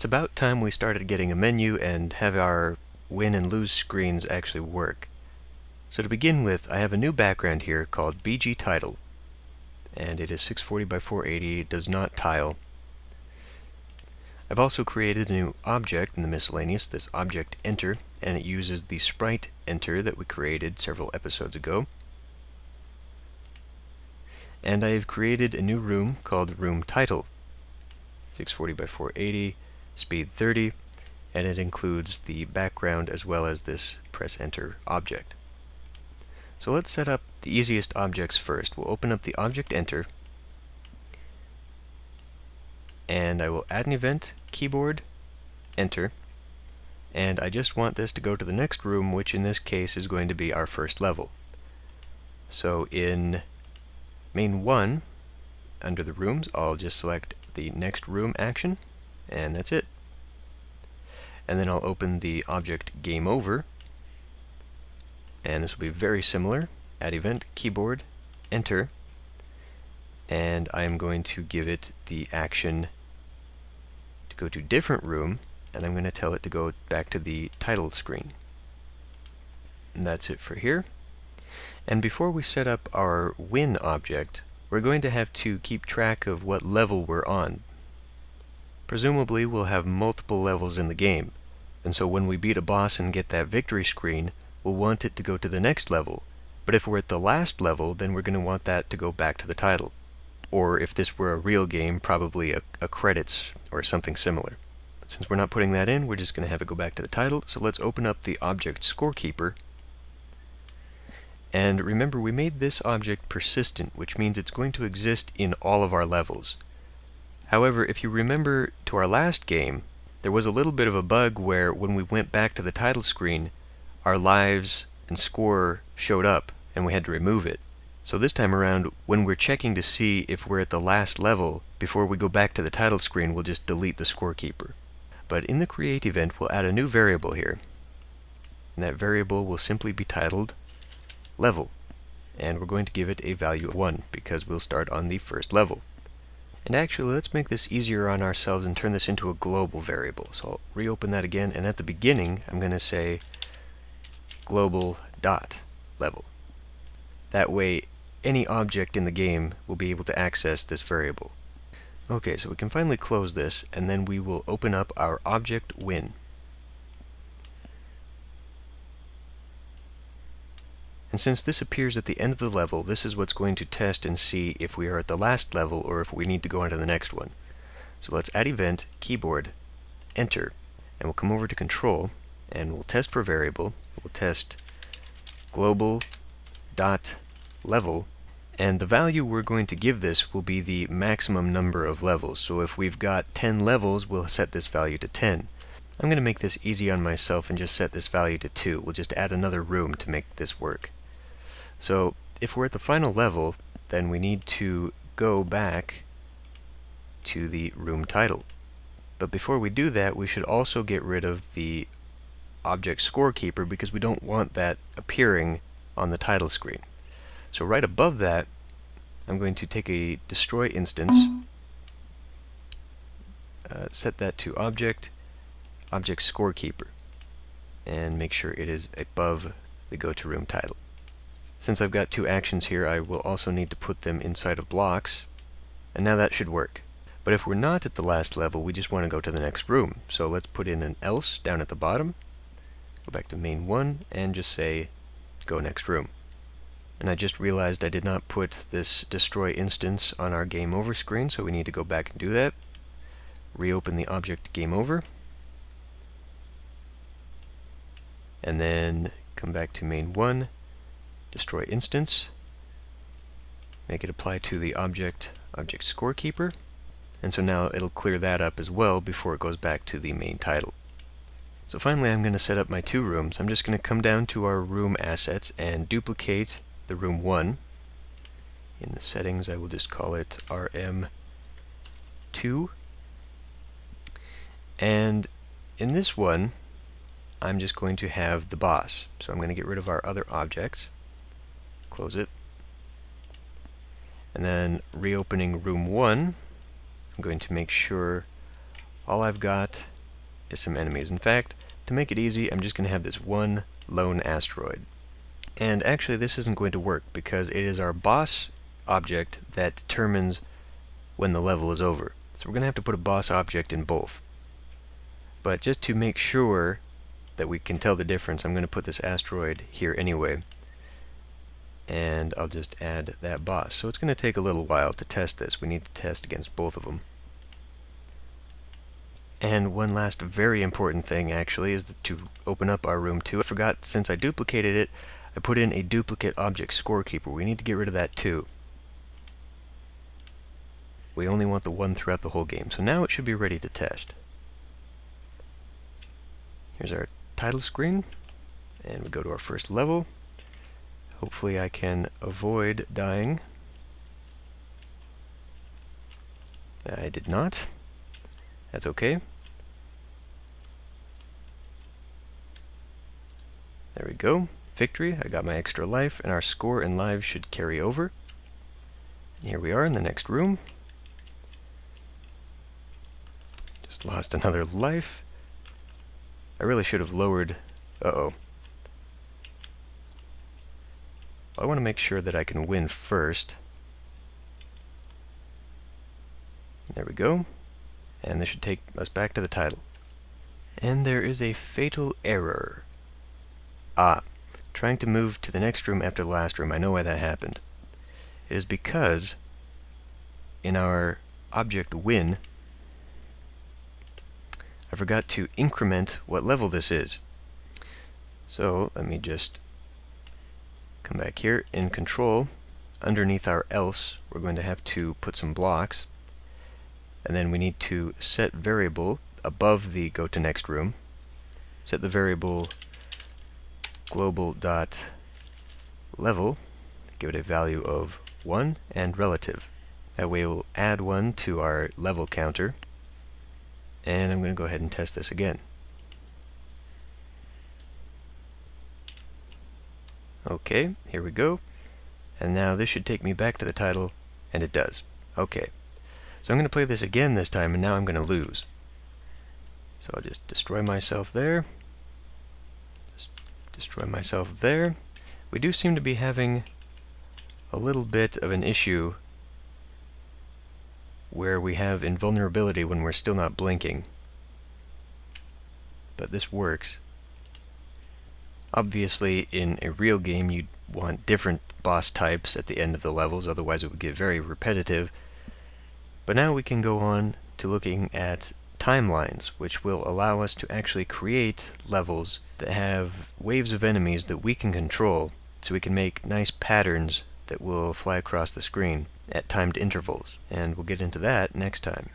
It's about time we started getting a menu and have our win and lose screens actually work. So to begin with, I have a new background here called BG Title, and it is 640 by 480, it does not tile. I've also created a new object in the miscellaneous, this object Enter, and it uses the sprite Enter that we created several episodes ago. And I have created a new room called Room Title, 640 by 480, speed 30, and it includes the background as well as this press Enter object. So let's set up the easiest objects first. We'll open up the object Enter, and I will add an event, keyboard, Enter, and I just want this to go to the next room, which in this case is going to be our first level. So in main 1, under the rooms, I'll just select the next room action, and that's it. And then I'll open the object Game Over, and this will be very similar. Add event, keyboard, Enter, and I'm going to give it the action to go to different room, and I'm going to tell it to go back to the title screen. And that's it for here. And before we set up our win object, we're going to have to keep track of what level we're on. Presumably we'll have multiple levels in the game, and so when we beat a boss and get that victory screen, we'll want it to go to the next level. But if we're at the last level, then we're going to want that to go back to the title. Or if this were a real game, probably a credits or something similar. But since we're not putting that in, we're just going to have it go back to the title. So let's open up the object Scorekeeper. And remember, we made this object persistent, which means it's going to exist in all of our levels. However, if you remember to our last game, there was a little bit of a bug where when we went back to the title screen, our lives and score showed up and we had to remove it. So this time around, when we're checking to see if we're at the last level, before we go back to the title screen, we'll just delete the Scorekeeper. But in the create event, we'll add a new variable here. And that variable will simply be titled level, and we're going to give it a value of 1 because we'll start on the first level. And actually, let's make this easier on ourselves and turn this into a global variable. So I'll reopen that again, and at the beginning I'm going to say global dot level. That way any object in the game will be able to access this variable. Okay, so we can finally close this, and then we will open up our object win. And since this appears at the end of the level, this is what's going to test and see if we are at the last level or if we need to go on to the next one. So let's add event, keyboard, Enter, and we'll come over to Control, and we'll test for variable. We'll test global.level, and the value we're going to give this will be the maximum number of levels. So if we've got 10 levels, we'll set this value to 10. I'm going to make this easy on myself and just set this value to 2. We'll just add another room to make this work. So if we're at the final level, then we need to go back to the room title. But before we do that, we should also get rid of the object Scorekeeper because we don't want that appearing on the title screen. So right above that, I'm going to take a destroy instance, set that to object Scorekeeper, and make sure it is above the go to room title. Since I've got two actions here, I will also need to put them inside of blocks, and now that should work. But if we're not at the last level, we just want to go to the next room. So let's put in an else down at the bottom, go back to main 1, and just say go next room. And I just realized I did not put this destroy instance on our Game Over screen, so we need to go back and do that. Reopen the object Game Over, and then come back to main 1, destroy instance, make it apply to the object Scorekeeper, and so now it'll clear that up as well before it goes back to the main title. So finally I'm going to set up my two rooms. I'm just going to come down to our room assets and duplicate the room 1. In the settings I will just call it RM 2, and in this one I'm just going to have the boss. So I'm going to get rid of our other objects, close it, and then reopening room 1, I'm going to make sure all I've got is some enemies. In fact, to make it easy, I'm just going to have this one lone asteroid. And actually this isn't going to work because it is our boss object that determines when the level is over. So we're going to have to put a boss object in both. But just to make sure that we can tell the difference, I'm going to put this asteroid here anyway. And I'll just add that boss. So it's going to take a little while to test this. We need to test against both of them. And one last very important thing actually is to open up our Room 2. I forgot, since I duplicated it, I put in a duplicate object Scorekeeper. We need to get rid of that too. We only want the one throughout the whole game. So now it should be ready to test. Here's our title screen, and we go to our first level. Hopefully I can avoid dying. I did not. That's okay. There we go. Victory. I got my extra life, and our score and lives should carry over. And here we are in the next room. Just lost another life. I really should have lowered... Uh-oh. I want to make sure that I can win first. There we go. And this should take us back to the title. And there is a fatal error. Ah, trying to move to the next room after the last room. I know why that happened. It is because in our object win, I forgot to increment what level this is. So let me just come back here. In control, underneath our else, we're going to have to put some blocks. And then we need to set variable above the go to next room. Set the variable global.level, give it a value of 1 and relative. That way we'll add 1 to our level counter. And I'm going to go ahead and test this again. Okay, here we go. And now this should take me back to the title, and it does. Okay. So I'm going to play this again this time, and now I'm going to lose. So I'll just destroy myself there. Just destroy myself there. We do seem to be having a little bit of an issue where we have invulnerability when we're still not blinking. But this works. Obviously, in a real game, you'd want different boss types at the end of the levels, otherwise it would get very repetitive. But now we can go on to looking at timelines, which will allow us to actually create levels that have waves of enemies that we can control, so we can make nice patterns that will fly across the screen at timed intervals. And we'll get into that next time.